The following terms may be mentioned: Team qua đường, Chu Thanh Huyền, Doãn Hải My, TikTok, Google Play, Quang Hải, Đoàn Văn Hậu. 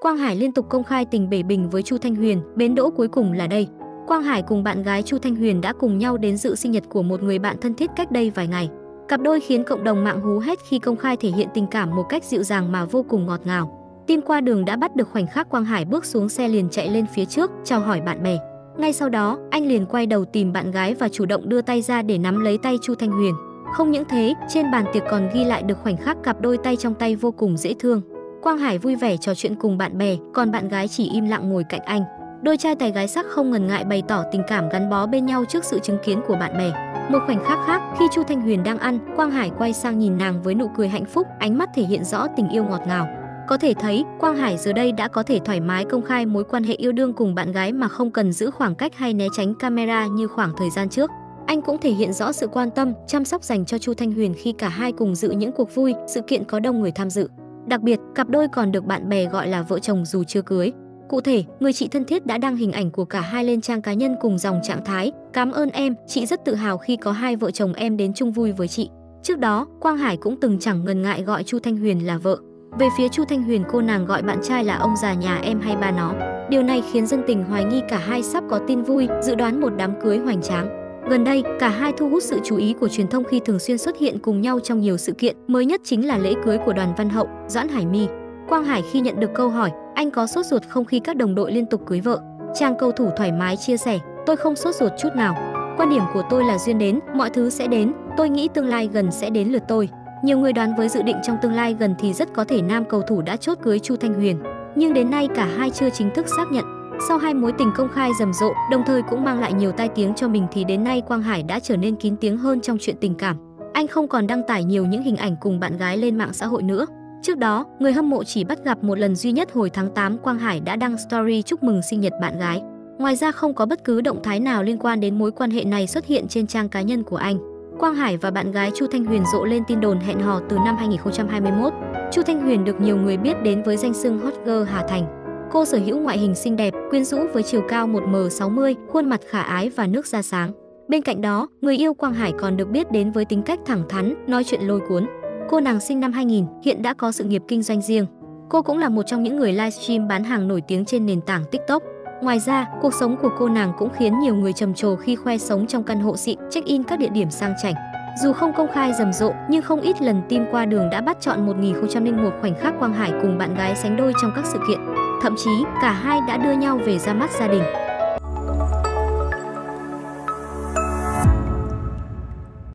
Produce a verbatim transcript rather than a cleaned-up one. Quang Hải liên tục công khai tình bể bình với Chu Thanh Huyền, bến đỗ cuối cùng là đây. Quang Hải cùng bạn gái Chu Thanh Huyền đã cùng nhau đến dự sinh nhật của một người bạn thân thiết cách đây vài ngày. Cặp đôi khiến cộng đồng mạng hú hét khi công khai thể hiện tình cảm một cách dịu dàng mà vô cùng ngọt ngào. Team qua đường đã bắt được khoảnh khắc Quang Hải bước xuống xe liền chạy lên phía trước, chào hỏi bạn bè. Ngay sau đó, anh liền quay đầu tìm bạn gái và chủ động đưa tay ra để nắm lấy tay Chu Thanh Huyền. Không những thế, trên bàn tiệc còn ghi lại được khoảnh khắc cặp đôi tay trong tay vô cùng dễ thương. Quang Hải vui vẻ trò chuyện cùng bạn bè, còn bạn gái chỉ im lặng ngồi cạnh anh. Đôi trai tài gái sắc không ngần ngại bày tỏ tình cảm gắn bó bên nhau trước sự chứng kiến của bạn bè. Một khoảnh khắc khác, khi Chu Thanh Huyền đang ăn, Quang Hải quay sang nhìn nàng với nụ cười hạnh phúc, ánh mắt thể hiện rõ tình yêu ngọt ngào. Có thể thấy, Quang Hải giờ đây đã có thể thoải mái công khai mối quan hệ yêu đương cùng bạn gái mà không cần giữ khoảng cách hay né tránh camera như khoảng thời gian trước. Anh cũng thể hiện rõ sự quan tâm, chăm sóc dành cho Chu Thanh Huyền khi cả hai cùng dự những cuộc vui, sự kiện có đông người tham dự. Đặc biệt, cặp đôi còn được bạn bè gọi là vợ chồng dù chưa cưới. Cụ thể, người chị thân thiết đã đăng hình ảnh của cả hai lên trang cá nhân cùng dòng trạng thái: "Cảm ơn em, chị rất tự hào khi có hai vợ chồng em đến chung vui với chị." Trước đó, Quang Hải cũng từng chẳng ngần ngại gọi Chu Thanh Huyền là vợ. Về phía Chu Thanh Huyền, cô nàng gọi bạn trai là ông già nhà em hay ba nó. Điều này khiến dân tình hoài nghi cả hai sắp có tin vui, dự đoán một đám cưới hoành tráng. Gần đây, cả hai thu hút sự chú ý của truyền thông khi thường xuyên xuất hiện cùng nhau trong nhiều sự kiện, mới nhất chính là lễ cưới của Đoàn Văn Hậu, Doãn Hải My. Quang Hải khi nhận được câu hỏi, anh có sốt ruột không khi các đồng đội liên tục cưới vợ? Chàng cầu thủ thoải mái chia sẻ, tôi không sốt ruột chút nào. Quan điểm của tôi là duyên đến, mọi thứ sẽ đến, tôi nghĩ tương lai gần sẽ đến lượt tôi. Nhiều người đoán với dự định trong tương lai gần thì rất có thể nam cầu thủ đã chốt cưới Chu Thanh Huyền. Nhưng đến nay cả hai chưa chính thức xác nhận. Sau hai mối tình công khai rầm rộ, đồng thời cũng mang lại nhiều tai tiếng cho mình thì đến nay Quang Hải đã trở nên kín tiếng hơn trong chuyện tình cảm. Anh không còn đăng tải nhiều những hình ảnh cùng bạn gái lên mạng xã hội nữa. Trước đó, người hâm mộ chỉ bắt gặp một lần duy nhất hồi tháng tám Quang Hải đã đăng story chúc mừng sinh nhật bạn gái. Ngoài ra không có bất cứ động thái nào liên quan đến mối quan hệ này xuất hiện trên trang cá nhân của anh. Quang Hải và bạn gái Chu Thanh Huyền rộ lên tin đồn hẹn hò từ năm hai nghìn không trăm hai mươi mốt. Chu Thanh Huyền được nhiều người biết đến với danh xưng hot girl Hà Thành. Cô sở hữu ngoại hình xinh đẹp, quyến rũ với chiều cao một mét sáu mươi, khuôn mặt khả ái và nước da sáng. Bên cạnh đó, người yêu Quang Hải còn được biết đến với tính cách thẳng thắn, nói chuyện lôi cuốn. Cô nàng sinh năm hai nghìn, hiện đã có sự nghiệp kinh doanh riêng. Cô cũng là một trong những người livestream bán hàng nổi tiếng trên nền tảng TikTok. Ngoài ra, cuộc sống của cô nàng cũng khiến nhiều người trầm trồ khi khoe sống trong căn hộ xịn, check-in các địa điểm sang chảnh. Dù không công khai rầm rộ, nhưng không ít lần team qua đường đã bắt chọn một nghìn không trăm lẻ một khoảnh khắc Quang Hải cùng bạn gái sánh đôi trong các sự kiện. Thậm chí, cả hai đã đưa nhau về ra mắt gia đình.